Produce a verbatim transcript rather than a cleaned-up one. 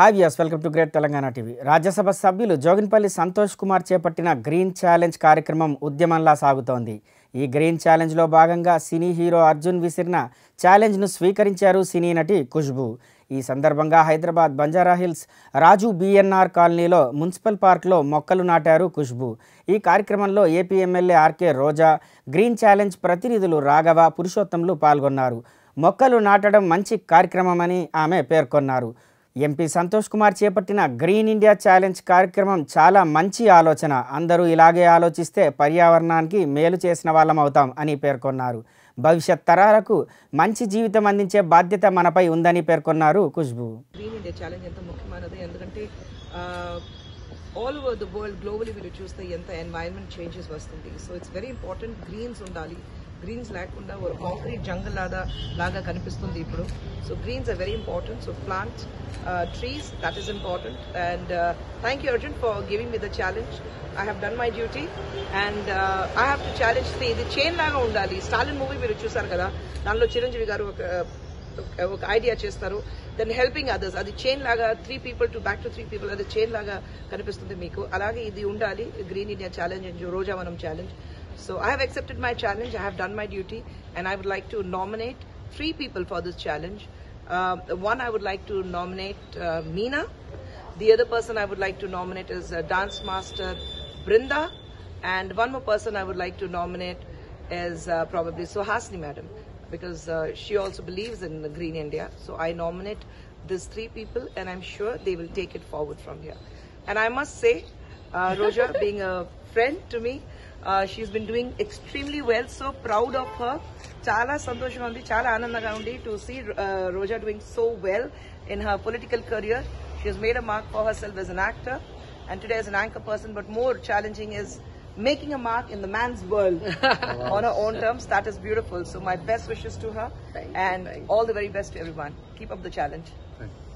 Hi viewers, welcome to Great Telangana T V. Rajya Sabha Sabhyulu Joginpalli Santosh Kumar Chepattina Green Challenge Karyakramam Udyamanla Sagutondi. ఈ green challenge లో భాగంగా cine hero Arjun విసిరిన challenge ను స్వీకరించారు సినీ నటి ఖుష్బూ. ఈ సందర్భంగా హైదరాబాద్ బంజారా హిల్స్ రాజు బిఎన్ఆర్ కాలనీలో మున్సిపల్ పార్క్ లో మొక్కలు నాటారు ఖుష్బూ. ఈ కార్యక్రమంలో AP MLA RK Roja, green challenge ప్రతినిధులు రాఘవ, పురుషోత్తములు పాల్గొన్నారు. మొక్కలు నాటడం మంచి కార్యక్రమమని ఆమె పేర్కొన్నారు. ఎంపీ సంతోష్ కుమార్ చేపట్టిన గ్రీన్ ఇండియా ఛాలెంజ్ కార్యక్రమం చాలా మంచి ఆలోచన. అందరూ ఇలాగే ఆలోచిస్తే పర్యావరణానికి మేలు చేసిన వాళ్ళం అవుతాం అని పేర్కొన్నారు. భవిష్యత్ తరాలకు మంచి జీవితం అందించే బాధ్యత మనపై ఉందని పేర్కొన్నారు ఖుష్బూ. గ్రీన్ ఇండియా ఛాలెంజ్ ఎంత ముఖ్యమైనది ఎందుకంటే all over the world globally మీరు చూస్తే ఎంత ఎన్వైరన్మెంట్ చేంజెస్ వస్తుంది. So it's very important greens ఉండాలి. గ్రీన్స్ లేకుండా ఒక కాంక్రీట్ జంగల్ లాగా లాగా కనిపిస్తుంది ఇప్పుడు. So greens are very important. So plants, trees, that is important. And thank you Arjun for giving me the challenge. I have done my duty and I have to challenge. ఇది chain లాగా ఉండాలి. Stalin movie మీరు చూసారు కదా, దానిలో చిరంజీవి గారు ఒక ఒక ఐడియా చేస్తారు, దెన్ హెల్పింగ్ అదర్స్. అది చైన్ లాగా three people to back to three people అది చైన్ లాగా కనిపిస్తుంది మీకు. అలాగే ఇది ఉండాలి green India challenge and Roja Vanam challenge. So I have accepted my challenge, I have done my duty, and I would like to nominate three people for this challenge. Um, one I would like to nominate uh, Meena. The other person I would like to nominate is uh, Dance Master Brinda, and one more person I would like to nominate is uh, probably Sohasni madam, because uh, she also believes in the Green India. So I nominate these three people, and I'm sure they will take it forward from here. And I must say, uh, Roja being a friend to me, Uh, she's been doing extremely well, so proud of her. Chala santosham undi, chala anandaga undi to see uh, Roja doing so well in her political career. She has made a mark for herself as an actor and today as an anchor person, but more challenging is making a mark in the man's world wow. on her own terms. That is beautiful. So my best wishes to her. Thank and you, thank all the very best to everyone. Keep up the challenge. Thank you.